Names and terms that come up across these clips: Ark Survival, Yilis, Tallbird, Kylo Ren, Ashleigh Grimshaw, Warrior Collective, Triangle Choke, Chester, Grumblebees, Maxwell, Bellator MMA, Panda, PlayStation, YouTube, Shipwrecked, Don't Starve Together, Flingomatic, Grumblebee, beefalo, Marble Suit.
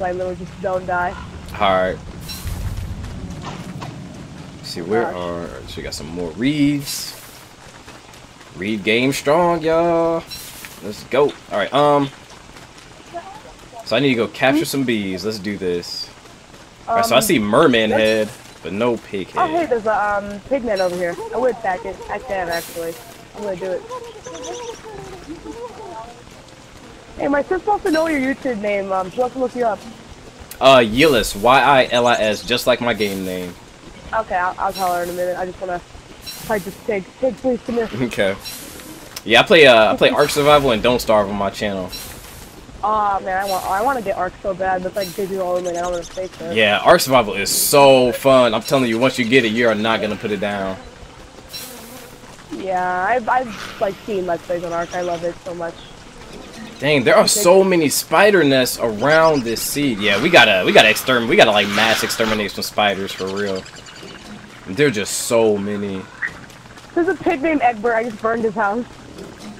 so I literally just don't die. Alright. See, where are... So we got some more reeds. Reed game strong, y'all. Let's go. Alright, so I need to go capture some bees. Let's do this. Alright, so I see merman head, but no pig head. Oh, hey, there's a pigman over here. I would pack it. I can, actually. I'm gonna do it. Hey, my sister wants to know your YouTube name. She wants to look you up. Yilis. Y-I-L-I-S, just like my game name. Okay, I'll tell her in a minute. I just wanna fight this pig. Pig, please, come here. Okay. Yeah, I play Ark Survival and Don't Starve on my channel. Aw, man, I want to get Ark so bad, but like digital only, I don't want to fake that. Yeah, Ark Survival is so fun. I'm telling you, once you get it, you are not gonna put it down. Yeah, I've like seen Let's Plays on Ark. I love it so much. Dang, there are so many spider nests around this seed. Yeah, we gotta like mass exterminate some spiders for real. There are just so many. There's a pig named Egbert. I just burned his house.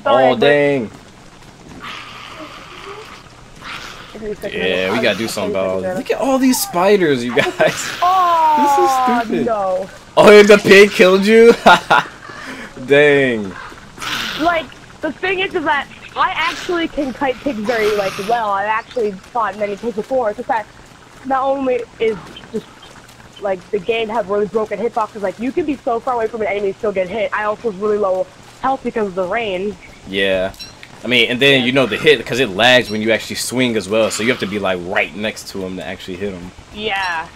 Sorry, oh, Egbert. Dang. Yeah, we gotta do something about it. Look at all these spiders, you guys. Oh, this is stupid. No. Oh, and the pig killed you? Dang. Like, the thing is that I actually can kite pigs very, like, well. I've actually fought many pigs before. It's just that not only is just, like, the game has really broken hitboxes. Like, you can be so far away from an enemy and still get hit. I also was really low health because of the rain. Yeah. I mean, and then, you know, the hit, because it lags when you actually swing as well, so you have to be, like, right next to him to actually hit him. Yeah.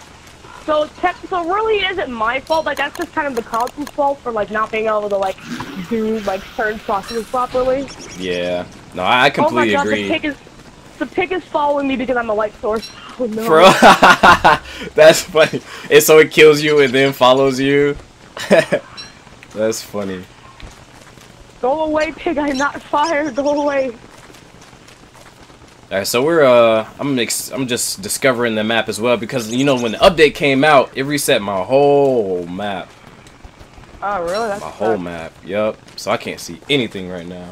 So really it isn't my fault. Like, that's just kind of the console's fault for, like, not being able to, like, do, like, certain processes properly. Yeah. No, I completely agree. Oh, my gosh, the pig is following me because I'm a light source. Oh, no. Bro, that's funny. And so it kills you and then follows you. That's funny. Go away, pig! I'm not fired. Go away. All right, so we're I'm just discovering the map as well because you know when the update came out, it reset my whole map. Oh, really? That's my whole map. Yup. So I can't see anything right now.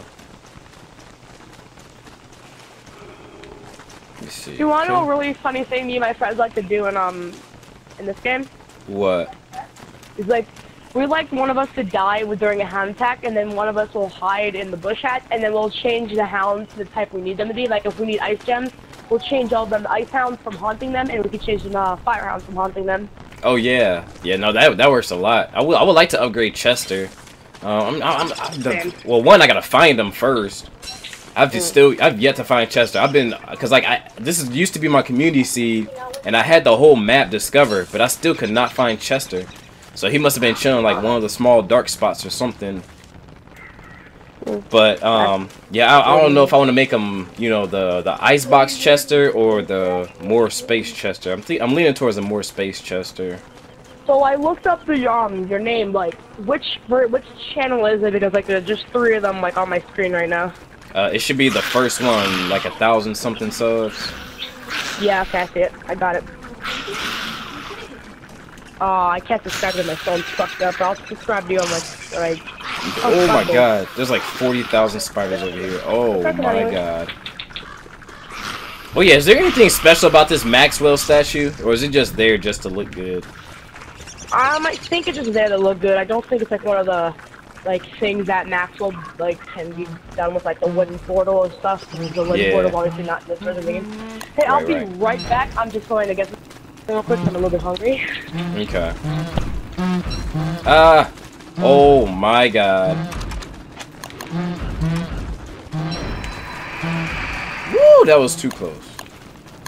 Let me see. You want to know a really funny thing me and my friends like to do in this game? What? It's like. We like one of us to die during a hound attack, and then one of us will hide in the bush hatch, and then we'll change the hounds to the type we need them to be. Like, if we need ice gems, we'll change all of them to ice hounds from haunting them, and we can change the fire hounds from haunting them. Oh, yeah. Yeah, no, that works a lot. I would like to upgrade Chester. Well, one, I gotta find him first. I've yet to find Chester. This used to be my community seed, and I had the whole map discovered, but I still could not find Chester. So he must have been chilling like one of the small dark spots or something. But yeah, I don't know if I want to make him, you know, the icebox Chester or the more space Chester. I'm leaning towards the more space Chester. So I looked up the your name, like which channel is it? Because like there's just three of them like on my screen right now. It should be the first one, like 1,000 something subs. Yeah, okay, I see it. I got it. Oh, I can't subscribe to my phone's fucked up. I'll subscribe to you on my like. Oh my god, there's like 40,000 spiders over here. Oh my god. Oh yeah, is there anything special about this Maxwell statue, or is it just there just to look good? I think it's just there to look good. I don't think it's like one of the like things that Maxwell like can be done with like the wooden portal and stuff. The wooden portal obviously not this sort of thing. Hey, I'll be right back. I'm just going to get. Real quick, I'm a little bit hungry. Okay. Ah! Oh my god. Woo! That was too close.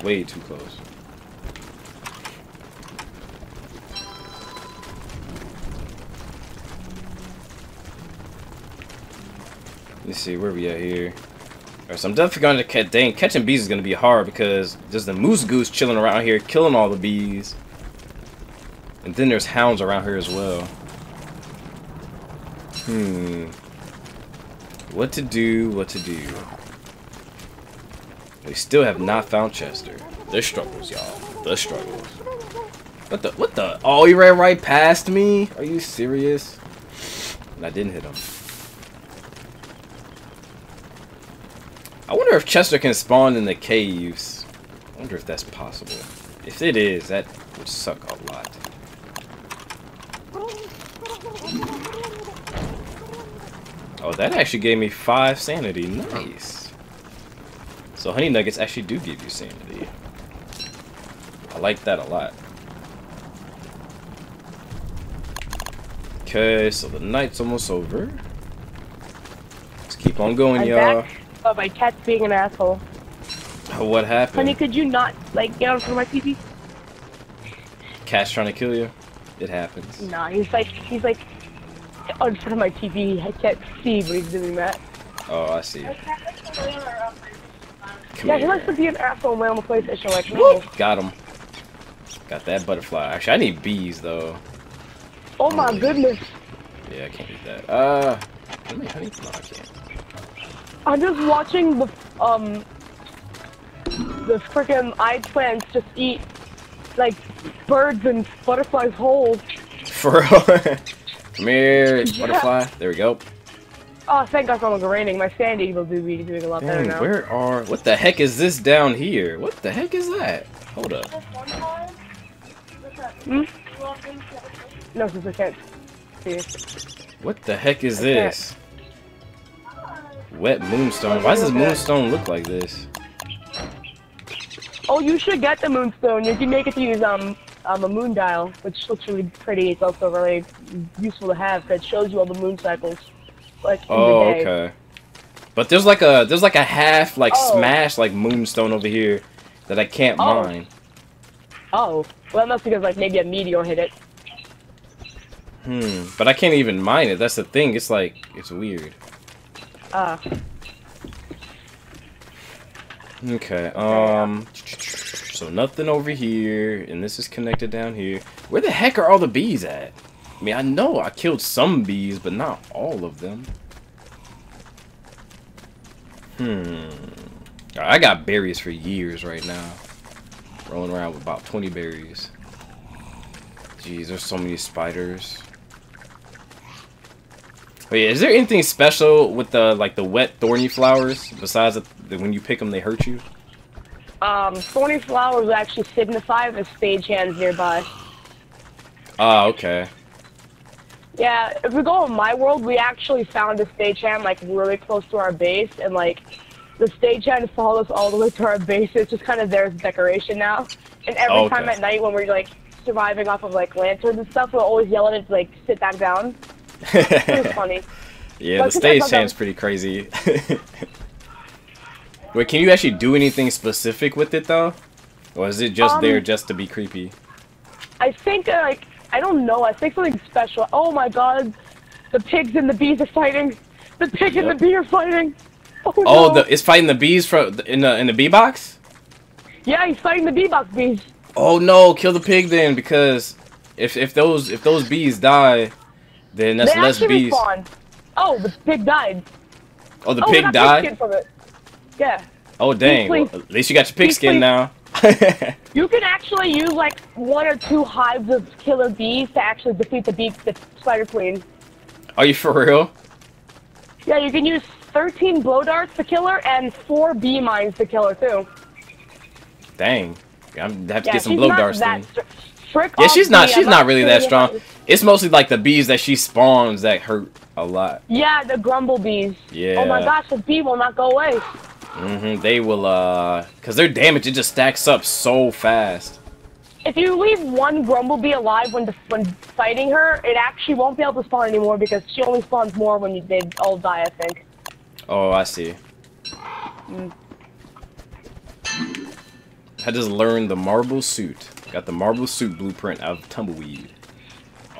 Way too close. Let's see, where we at here? Alright, so I'm definitely going to catching bees is going to be hard because there's the moose goose chilling around here, killing all the bees. And then there's hounds around here as well. What to do. We still have not found Chester. The struggles, y'all. The struggles. What the? Oh, he ran right past me? Are you serious? And I didn't hit him. I wonder if Chester can spawn in the caves. I wonder if that's possible. If it is, that would suck a lot. Oh, that actually gave me 5 sanity. Nice. So honey nuggets actually do give you sanity. I like that a lot. Okay, so the night's almost over. Let's keep on going, y'all. Oh, my cat's being an asshole. What happened? Honey, could you not, like, get out of my PC? Cat's trying to kill you? It happens. Nah, he's like, on front of my TV. I can't see what he's doing that. Oh, I see. Yeah, he likes to be an asshole on my own PlayStation. Like, no. Got him. Got that butterfly. Actually, I need bees, though. Oh, my goodness. Yeah, I can't eat that. Can I make honey? No, I can't. I'm just watching the frickin' eye plants just eat, like, birds and butterflies whole. For real? Come here, yeah. Butterfly. There we go. Oh, thank God for all the raining. My sandy will be doing a lot better now. Where are... What the heck is this down here? What the heck is that? Hold up. Hmm? No, since I can't see. What the heck is this? Wet moonstone. Why does this moonstone look like this? Oh, you should get the moonstone. You can make it to use a moon dial, which looks really pretty. It's also really useful to have. That shows you all the moon cycles, like in the day. Okay. But there's like a half smash like moonstone over here that I can't mine. Oh, well that's because like maybe a meteor hit it. Hmm. But I can't even mine it. That's the thing. It's like it's weird. Okay, so nothing over here, and this is connected down here. Where the heck are all the bees at? I mean, I know I killed some bees, but not all of them. Hmm. I got berries for years right now. Rolling around with about 20 berries. Jeez, there's so many spiders. But yeah, is there anything special with the like the wet thorny flowers besides that when you pick them they hurt you? Thorny flowers actually signify the stagehands nearby. Ah, okay. Yeah, if we go in my world, we actually found a stagehand like really close to our base, and like the stagehand followed us all the way to our base. It's just kind of there as a decoration now. And every time at night when we're like surviving off of like lanterns and stuff, we'll always yell at it to like sit back down. It was funny. Yeah, but the stage hand's pretty crazy. Wait, can you actually do anything specific with it though, or is it just there just to be creepy? I think I don't know. I think something special. Oh my God, the pigs and the bees are fighting. The pig and the bee are fighting. Oh, no. It's fighting the bees from in the bee box. Yeah, he's fighting the bee box bees. Oh no, kill the pig then, because if those bees die. Then that's less bees. Respawn. Oh, the pig died. Oh, the pig died? From it. Yeah. Oh, dang. Well, at least you got your pig skin now. You can actually use, like, 1 or 2 hives of killer bees to actually defeat the spider queen. Are you for real? Yeah, you can use 13 blow darts to kill her and 4 bee mines to kill her, too. Dang. I'm going to have to get some blow darts, then. Yeah, she's not really that strong. It's mostly like the bees that she spawns that hurt a lot. Yeah, the Grumblebees. Yeah. Oh my gosh, the bee will not go away. Mm-hmm. They will, cause their damage, it just stacks up so fast. If you leave one Grumblebee alive when fighting her, it actually won't be able to spawn anymore because she only spawns more when they all die, I think. Oh, I see. Mm. I just learned the Marble Suit. Got the Marble Suit blueprint out of Tumbleweed.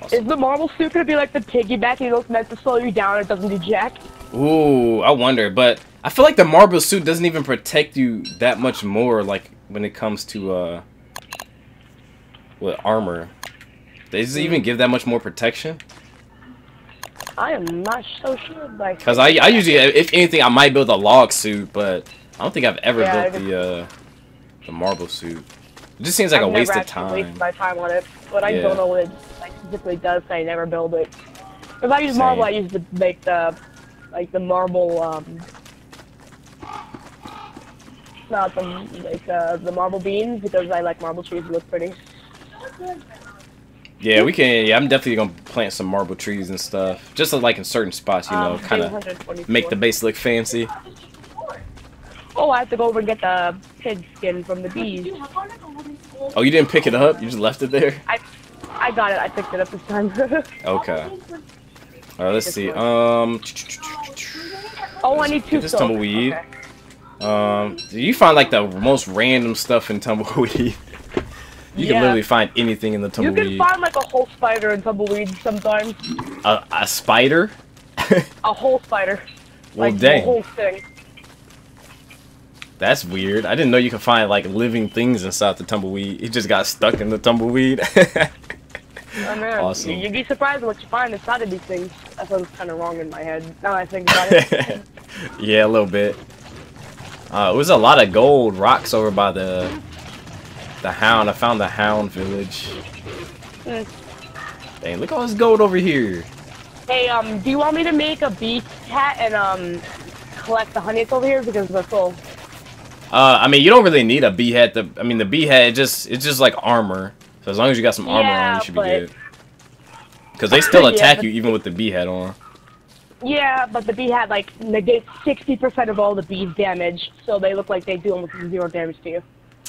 Awesome. Is the Marble Suit gonna be like the piggyback? You know, it's meant to slow you down. It doesn't do jack. Ooh, I wonder. But I feel like the Marble Suit doesn't even protect you that much more. Like when it comes to what armor? Does it even give that much more protection? I am not so sure. Like, cause I usually, if anything, I might build a log suit, but I don't think I've ever built the Marble Suit. It just seems like a waste of time. I've never wasted my time on it, but I don't know what it specifically does. So I never build it. If I use marble, I use to make the marble not the the marble beans because I like marble trees. Look pretty. Yeah, we can. Yeah, I'm definitely gonna plant some marble trees and stuff. Just like in certain spots, you know, kind of make the base look fancy. Oh, I have to go over and get the pig skin from the bees. Oh, you didn't pick it up? You just left it there? I got it. I picked it up this time. Okay. All right, let's see. Oh, I need 2 this tumbleweed. Okay. You find like the most random stuff in tumbleweed. You can literally find anything in the tumbleweed. You can find like a whole spider in tumbleweed sometimes. A spider? A whole spider. Well, like, dang. The whole thing. That's weird. I didn't know you could find like living things inside the tumbleweed. It just got stuck in the tumbleweed. Oh, man. Awesome. You'd be surprised what you find inside of these things. I thought it was kind of wrong in my head. Now I think about it. Yeah, a little bit. It was a lot of gold rocks over by the hound. I found the hound village. Dang, look at all this gold over here. Hey, do you want me to make a bee hat and collect the honey over here because they're full? I mean, you don't really need a bee hat. The bee hat it's just like armor. So as long as you got some armor on, you should be good. Because they still attack you even with the bee hat on. Yeah, but the bee hat like negates 60% of all the bees' damage, so they look like they do almost 0 damage to you.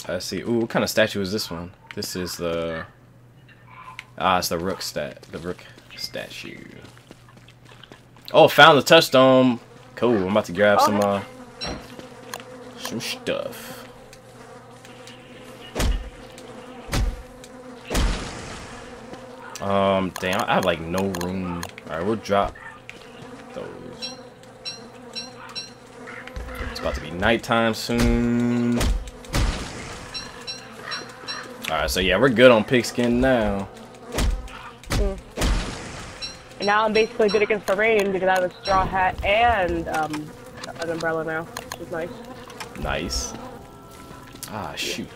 I see. Ooh, what kind of statue is this one? This is the it's the rook statue. Oh, found the touchstone. Cool. I'm about to grab some stuff. Damn, I have like no room. All right, we'll drop those. It's about to be nighttime soon. All right, so yeah, we're good on pigskin now. And now I'm basically good against the rain because I have a straw hat and an umbrella now, which is nice. Nice. Ah, shoot.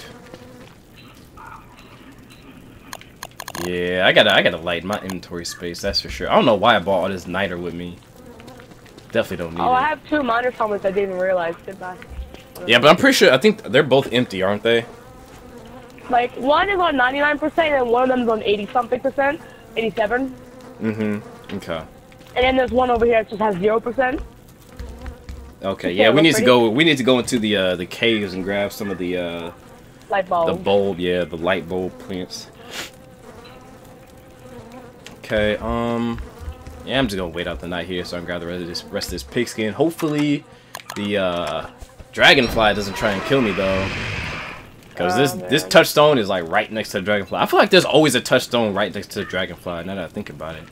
Yeah, I gotta light my inventory space. That's for sure. I don't know why I bought all this niter with me. Definitely don't need it. Oh, I have 2 miner helmets. I didn't even realize. Goodbye. Yeah, but I'm pretty sure. I think they're both empty, aren't they? Like one is on 99%, and one of them is on 80-something %, 87. Mm-hmm. Okay. And then there's one over here that just has 0%. Okay, yeah, we need to go. We need to go into the caves and grab some of the light bulb. The light bulb plants. Okay, yeah, I'm just gonna wait out the night here so I can grab the rest of this pigskin. Hopefully, the dragonfly doesn't try and kill me though, because this touchstone is like right next to the dragonfly. I feel like there's always a touchstone right next to the dragonfly. Now that I think about it.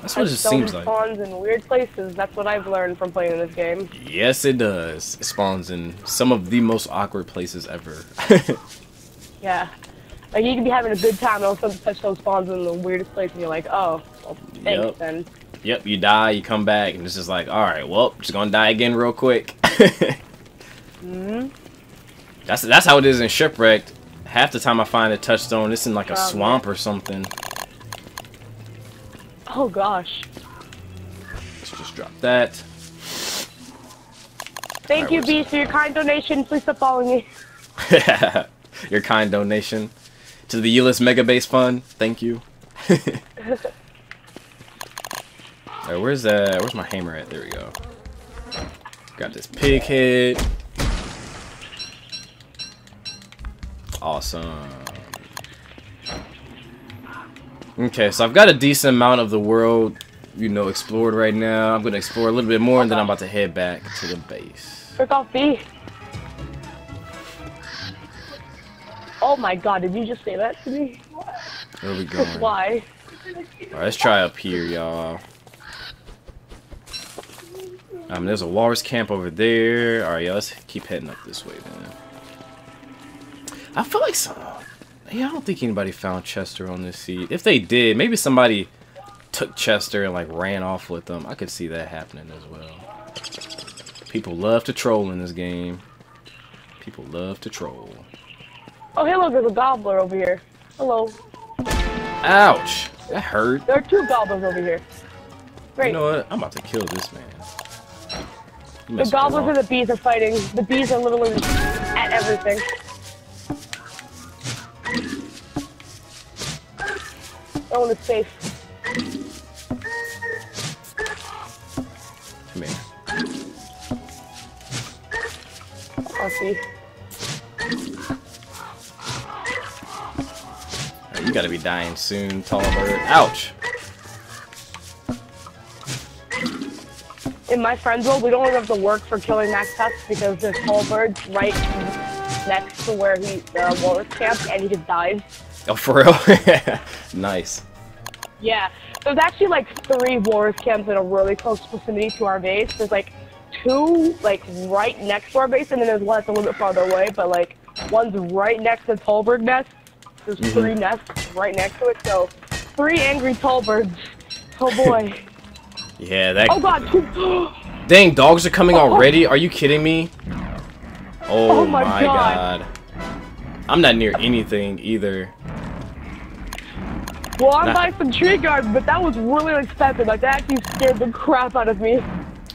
That's what it just seems like. It spawns in weird places. That's what I've learned from playing this game. Yes, it does. It spawns in some of the most awkward places ever. Yeah. Like, you can be having a good time, and all of a sudden the touchstone spawns in the weirdest place, and you're like, oh, well, thanks, then. Yep, you die, you come back, and it's just like, alright, well, just gonna die again real quick. Mm-hmm. That's how it is in Shipwrecked. Half the time I find a touchstone, it's in, like, a swamp or something. Oh gosh. Let's just drop that. Thank you, Beast, for your kind donation. Please stop following me. Your kind donation to the Yilis Mega Base Fund. Thank you. Alright, where's that? Where's my hammer at? There we go. Grab this pig head. Awesome. Okay, so I've got a decent amount of the world, you know, explored right now. I'm going to explore a little bit more, and then I'm about to head back to the base. Frick off, B. Oh my god, did you just say that to me? Where are we going? Why? Alright, let's try up here, y'all. There's a walrus camp over there. Alright, y'all, let's keep heading up this way, man. I feel like some... Yeah, I don't think anybody found Chester on this seed. If they did, maybe somebody took Chester and, like, ran off with them. I could see that happening as well. People love to troll in this game. People love to troll. Oh, hello, there's a gobbler over here. Hello. Ouch. That hurt. There are 2 gobblers over here. Great. You know what? I'm about to kill this man. The goblins and the bees are fighting. The bees are literally at everything. No one is safe. Come here. I'll see. Right, you gotta be dying soon, Tallbird. Ouch! In my friend's world, we don't have to work for killing Max Tusk because there's Tallbird right next to where he walrus camped, and he just died. Oh, for real? Yeah. Nice. Yeah. There's actually like 3 walrus camps in a really close vicinity to our base. There's like 2 like right next to our base, and then there's one that's a little bit farther away. But like one's right next to the Tallbird nest. There's 3 nests right next to it. So 3 angry Tallbirds. Oh boy. Yeah, that. Oh god. Dang, dogs are coming already. Are you kidding me? Oh, oh my god. I'm not near anything either. Well, I'm buying some tree guards, but that was really expensive. Like, that actually scared the crap out of me.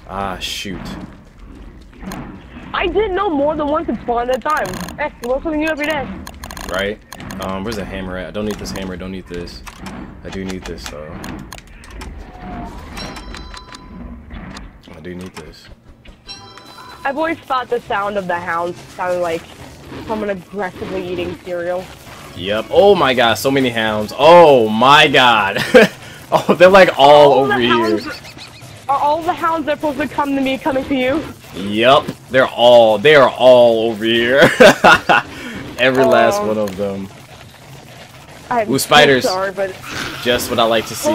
Ah, shoot. I didn't know more than one could spawn at a time. Heck, you learn something new every day. Right. Where's the hammer at? I don't need this hammer. I don't need this. I do need this, though. I do need this. I've always thought the sound of the hounds sounded like someone aggressively eating cereal. Yep. Oh my god, so many hounds. Oh my god. Oh, they're like all over you. Are all the hounds that are supposed to come to me coming to you? Yep. They are all over here. Every last one of them. Ooh, spiders. So sorry, but just what I like to see.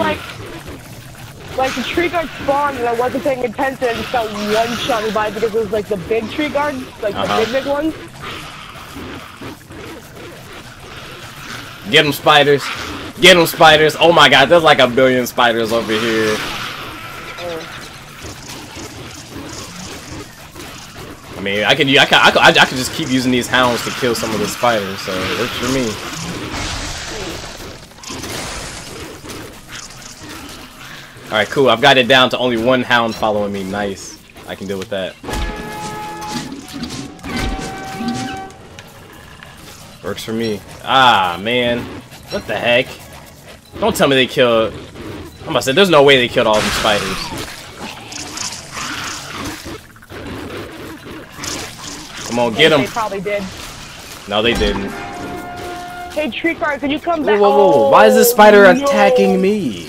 Like the tree guard spawned and I wasn't paying attention and just got one shot by because it was like the big tree guards, like the big ones. Get them spiders. Get them spiders. Oh my god, there's like a billion spiders over here. I mean, I could just keep using these hounds to kill some of the spiders, so it works for me. Alright, cool. I've got it down to only 1 hound following me. Nice. I can deal with that. Works for me. Ah, man. What the heck? Don't tell me they killed... I'm about to say, there's no way they killed all these spiders. Come on, get them. They probably did. No, they didn't. Hey, tree guard, can you come back? Whoa, whoa, whoa. Why is this spider attacking me?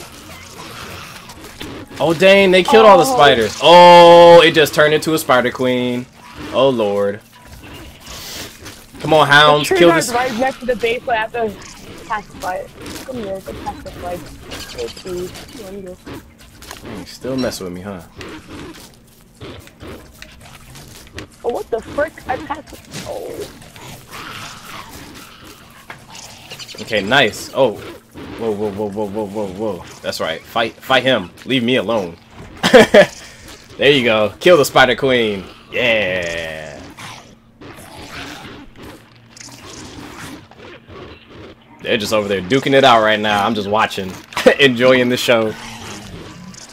Oh, dang, they killed all the spiders. Oh, it just turned into a spider queen. Oh, lord. Come on, hounds, kill this. Right next to the base, I have to pacify it. Come here, go pacify it. Dang, still messing with me, huh? Oh, what the frick? I pacified. Oh. Okay, nice. Oh. Whoa, whoa, whoa, whoa, whoa, whoa, whoa. That's right. Fight him. Leave me alone. There you go. Kill the spider queen. Yeah. They're just over there duking it out right now. I'm just watching, enjoying the show.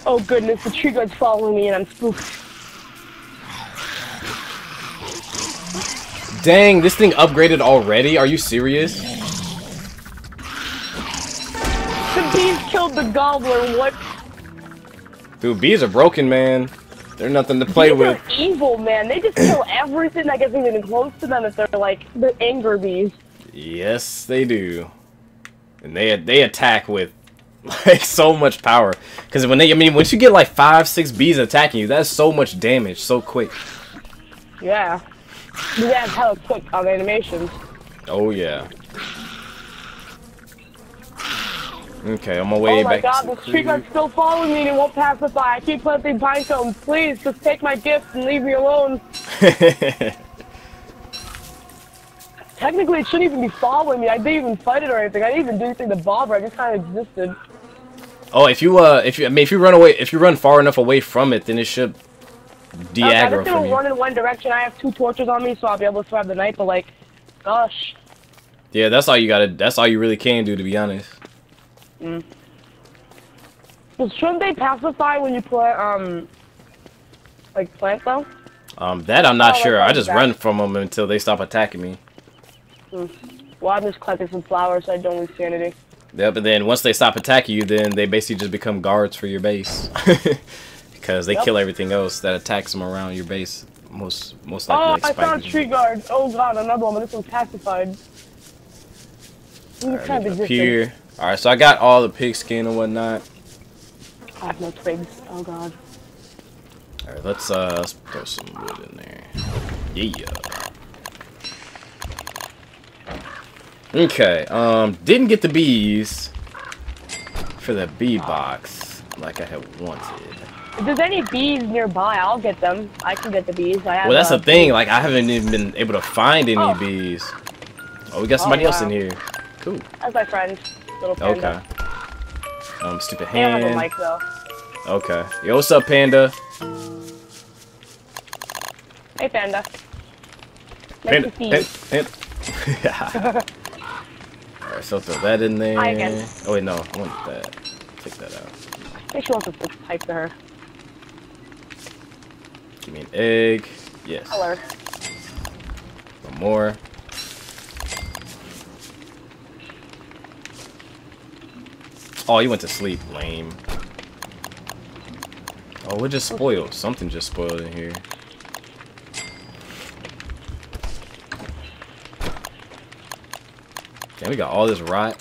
Oh goodness, the tree guard's following me and I'm spooked. Dang, this thing upgraded already? Are you serious? The bees killed the goblin, what? Dude, bees are broken, man. They're nothing to play with. They're evil, man. They just kill everything that gets even close to them if they're like the angry bees. Yes, they do. And they attack with like so much power, because when they, I mean, once you get like 5, 6 bees attacking you, that's so much damage so quick. Yeah, that's how quick on animations. Oh yeah. Okay, on my way back. Oh my god, the tree guard's still following me and it won't pacify. I keep planting pine cones. Please, just take my gift and leave me alone. Technically, it shouldn't even be following me. I didn't even fight it or anything. I didn't even do anything to bother. I just kind of existed. Oh, if you run away, if you run far enough away from it, then it should de-aggro for me. I'm just gonna run in one direction. I have 2 torches on me, so I'll be able to survive the night. But like, gosh. Yeah, that's all you gotta. That's all you really can do, to be honest. Mm. Well, shouldn't they pacify when you plant, like plants though? That I'm not sure. I just run from them until they stop attacking me. Well, I'm just collecting some flowers so I don't lose sanity. Yeah, but then once they stop attacking you, then they basically just become guards for your base. Because they kill everything else that attacks them around your base. Most likely. Oh, like I found tree guards. Oh god, another one, but this one's pacified. Alright, all right, so I got all the pig skin and whatnot. I have no twigs. Oh god. Alright, let's throw some wood in there. Yeah. Okay, didn't get the bees for the bee box like I had wanted. If there's any bees nearby, I'll get them. I can get the bees. I have, well, that's the thing. Like, I haven't even been able to find any bees. Oh, we got somebody else in here. Cool. That's my friend, little Panda. Okay. Stupid hand. I don't have a mic, though. Okay. Yo, what's up, Panda? Hey, Panda. Nice to see you. Panda. Alright, so throw that in there. Oh wait, no, I want that. Take that out. I think she wants to pipe to her. Give me an egg. Yes. Color. One more. Oh, you went to sleep, lame. Oh, we're just spoiled. Something just spoiled in here. Damn, we got all this rot.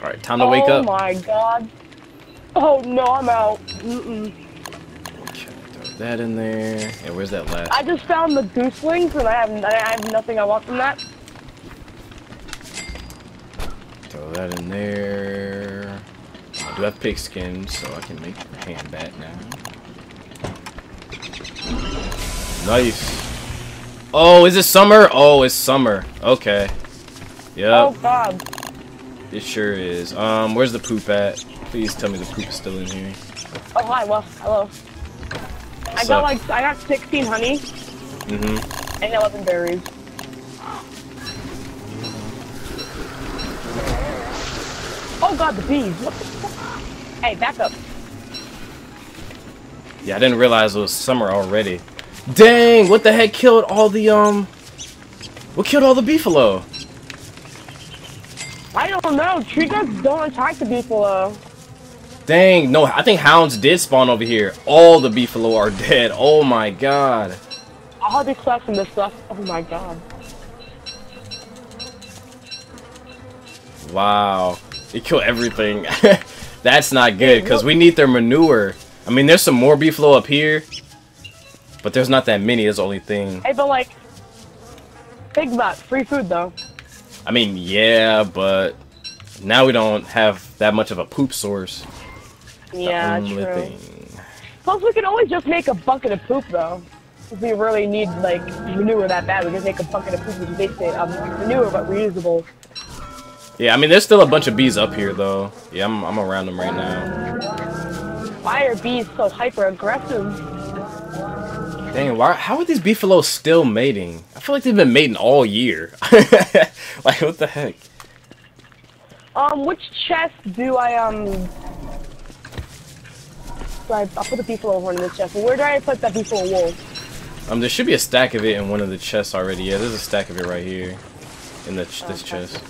Alright, time to wake up. Oh my god. Oh no, I'm out. Okay, throw that in there. And where's that last? I just found the gooselings and I have nothing I want from that. Throw that in there. I do have pig skin, so I can make the hand bat now. Nice. Oh, is it summer? Oh, it's summer. Okay. Yeah. Oh god. It sure is. Where's the poop at? Please tell me the poop is still in here. Oh hi, well, hello. What's up? I got 16 honey. Mm-hmm. And 11 berries. Oh god, the bees. What the fuck? Hey, back up. Yeah, I didn't realize it was summer already. Dang, what the heck killed all the, what killed all the beefalo? I don't know, tree guards don't attack the beefalo. Dang, no, I think hounds did spawn over here. All the beefalo are dead, oh my god. I'll hardly collect from this stuff, oh my god. Wow, it killed everything. That's not good, because we need their manure. I mean, there's some more beefalo up here. But there's not that many, is the only thing. Hey, but like, think about free food though. I mean, yeah, but now we don't have that much of a poop source. Yeah, the only thing. Plus, we can always just make a bucket of poop though. If we really need like manure that bad, we can make a bucket of poop, which is basically manure but reusable. Yeah, I mean, there's still a bunch of bees up here though. Yeah, I'm around them right now. Why are bees so hyper aggressive? Dang, how are these beefalo still mating? I feel like they've been mating all year. Like, what the heck? Which chest do I'll put the beefalo horn in this chest. Where do I put that beefalo wool? There should be a stack of it in one of the chests already. Yeah, there's a stack of it right here. In the this chest.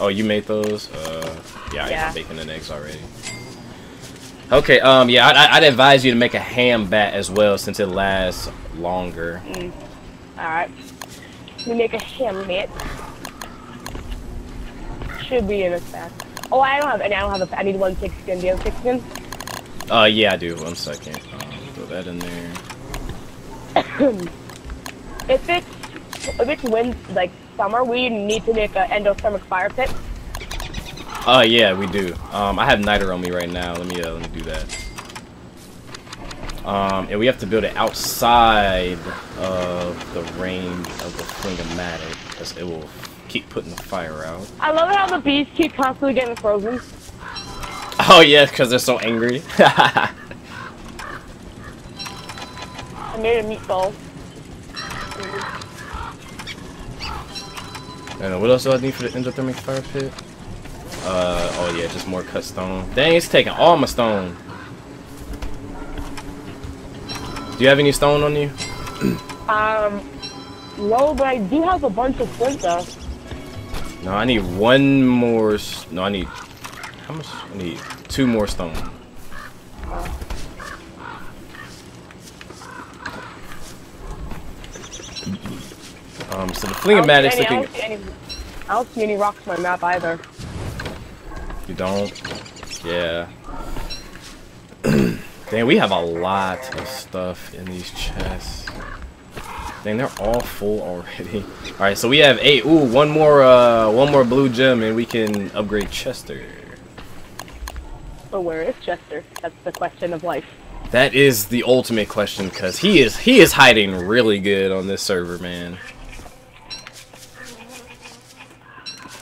Oh, you made those? Yeah, I ate bacon and eggs already. Okay, yeah, I'd advise you to make a ham bat as well since it lasts longer. Alright. We make a ham bat. Should be in a sack. Oh, I don't have any. I need one pig skin. Do you have pig skin? Yeah, I do. One second. Throw that in there. If it's like summer, we need to make an endothermic fire pit. Yeah, we do. I have niter on me right now. Let me do that. And we have to build it outside of the range of the flingomatic, because it will keep putting the fire out. I love how the bees keep constantly getting frozen. Oh yeah, because they're so angry. I made a meatball. And what else do I need for the endothermic fire pit? Oh yeah, just more cut stone. Dang, it's taking all my stone. Do you have any stone on you? No, but I do have a bunch of flint though. No, I need one more. No, I need how much? I need 2 more stone. So the flingamatic's looking. I don't see any rocks on my map either. You don't? Yeah. Dang, we have a lot of stuff in these chests. Dang, they're all full already. All right, so we have 8. Ooh, one more blue gem, and we can upgrade Chester. But where is Chester? That's the question of life. That is the ultimate question, because he is hiding really good on this server, man.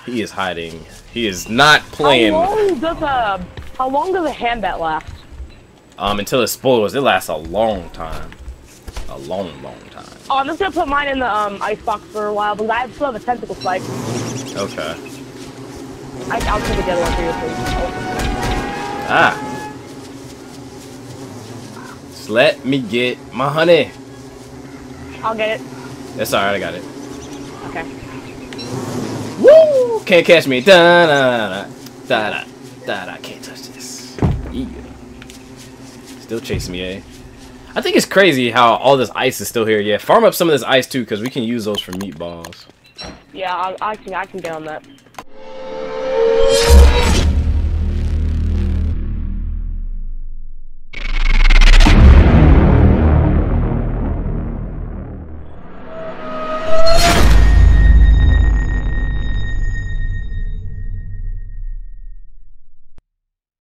He is hiding. He is not playing. How long does a handbat last? Until it spoils. It lasts a long time. A long, long time. Oh, I'm just gonna put mine in the icebox for a while, because I still have a tentacle spike. Okay. I'll put together one for you. Ah. Just let me get my honey. I'll get it. That's alright, I got it. Okay. Woo! Can't catch me. Da da da da da da da. Can't touch this. Yeah. Still chasing me, eh? I think it's crazy how all this ice is still here. Yeah, farm up some of this ice too, because we can use those for meatballs. Yeah, I can get on that.